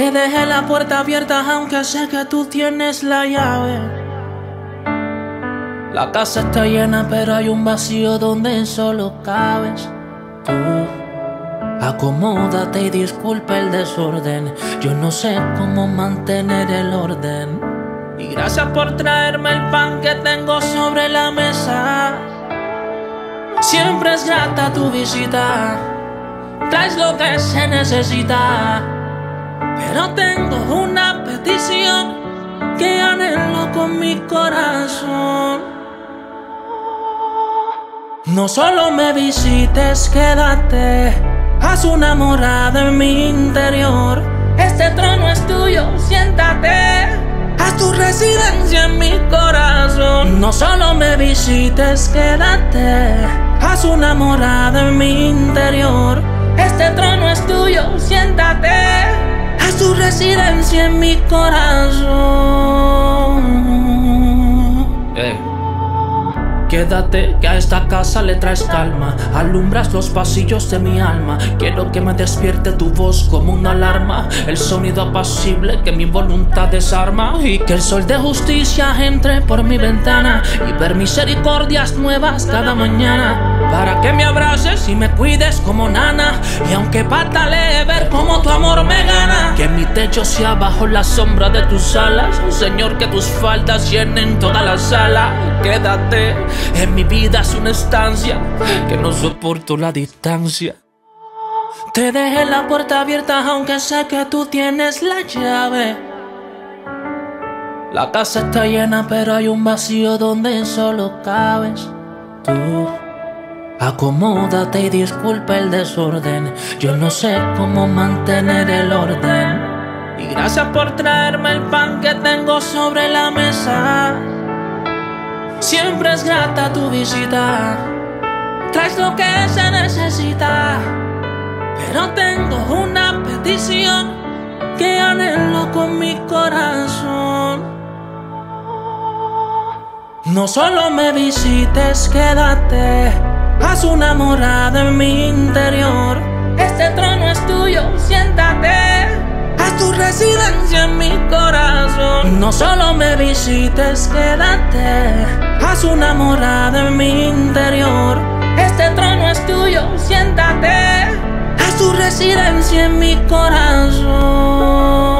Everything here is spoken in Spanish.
Te dejé la puerta abierta aunque sé que tú tienes la llave. La casa está llena pero hay un vacío donde solo cabes tú. Acomódate y disculpa el desorden. Yo no sé cómo mantener el orden. Y gracias por traerme el pan que tengo sobre la mesa. Siempre es grata tu visita, traes lo que se necesita. Pero tengo una petición que anhelo con mi corazón. No solo me visites, quédate. Haz una morada en mi interior. Este trono es tuyo, siéntate. Haz tu residencia en mi corazón. No solo me visites, quédate. Haz una morada en mi interior. Este trono es tuyo, siéntate. Haz tu residencia en mi corazón. Quédate, que a esta casa le traes calma. Alumbras los pasillos de mi alma. Quiero que me despierte tu voz como una alarma, el sonido apacible que mi voluntad desarma. Y que el sol de justicia entre por mi ventana y ver misericordias nuevas cada mañana. Para que me abraces y me cuides como nana, y aunque patalee ver como tu amor me gana. Que mi techo sea bajo la sombra de tus alas, Señor, que tus faldas llenen toda la sala. Quédate. En mi vida es una estancia que no soporto la distancia. Te dejé la puerta abierta aunque sé que tú tienes la llave. La casa está llena pero hay un vacío donde solo cabes tú. Acomódate y disculpa el desorden. Yo no sé cómo mantener el orden. Y gracias por traerme el pan que tengo sobre la mesa. Siempre es grata tu visita, traes lo que se necesita. Pero tengo una petición que anhelo con mi corazón. No solo me visites, quédate. Haz una morada en mi interior. Este trono es tuyo, siéntate. Haz tu residencia en mi corazón. No solo me visites, quédate. Haz una morada en mi interior. Este trono es tuyo, siéntate. Haz tu residencia en mi corazón.